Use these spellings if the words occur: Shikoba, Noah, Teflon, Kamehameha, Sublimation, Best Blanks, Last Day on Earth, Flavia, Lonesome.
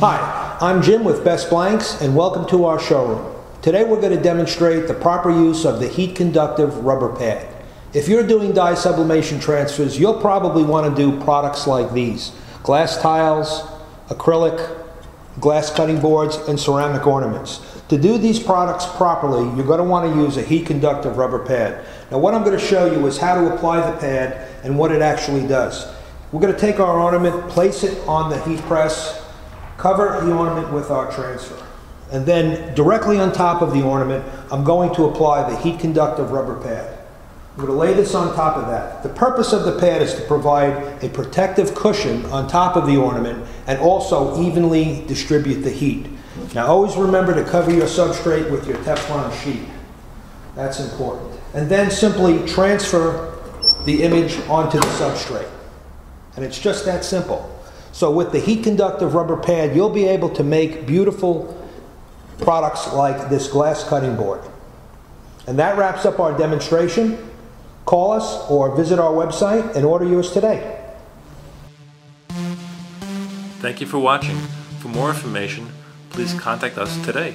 Hi, I'm Jim with Best Blanks and welcome to our showroom. Today we're going to demonstrate the proper use of the heat conductive rubber pad. If you're doing dye sublimation transfers, you'll probably want to do products like these: glass tiles, acrylic, glass cutting boards, and ceramic ornaments. To do these products properly, you're going to want to use a heat conductive rubber pad. Now what I'm going to show you is how to apply the pad and what it actually does. We're going to take our ornament, place it on the heat press, cover the ornament with our transfer. And then directly on top of the ornament, I'm going to apply the heat conductive rubber pad. I'm going to lay this on top of that. The purpose of the pad is to provide a protective cushion on top of the ornament and also evenly distribute the heat. Now always remember to cover your substrate with your Teflon sheet. That's important. And then simply transfer the image onto the substrate. And it's just that simple. So with the heat conductive rubber pad, you'll be able to make beautiful products like this glass cutting board. And that wraps up our demonstration. Call us or visit our website and order yours today. Thank you for watching. For more information, please contact us today.